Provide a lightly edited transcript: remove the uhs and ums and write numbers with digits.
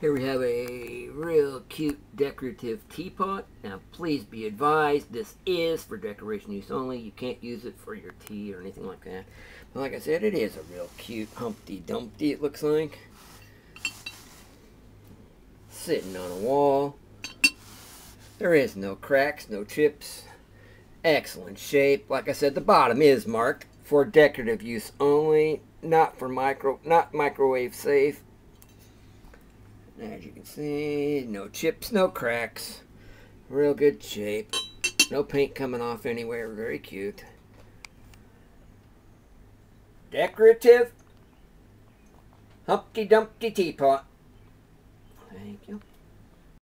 Here we have a real cute decorative teapot. Now please be advised, this is for decoration use only. You can't use it for your tea or anything like that. But like I said, it is a real cute Humpty Dumpty, it looks like. Sitting on a wall. There is no cracks, no chips. Excellent shape. Like I said, the bottom is marked for decorative use only, not microwave safe. As you can see, no chips, no cracks. Real good shape. No paint coming off anywhere. Very cute. Decorative Humpty Dumpty teapot. Thank you.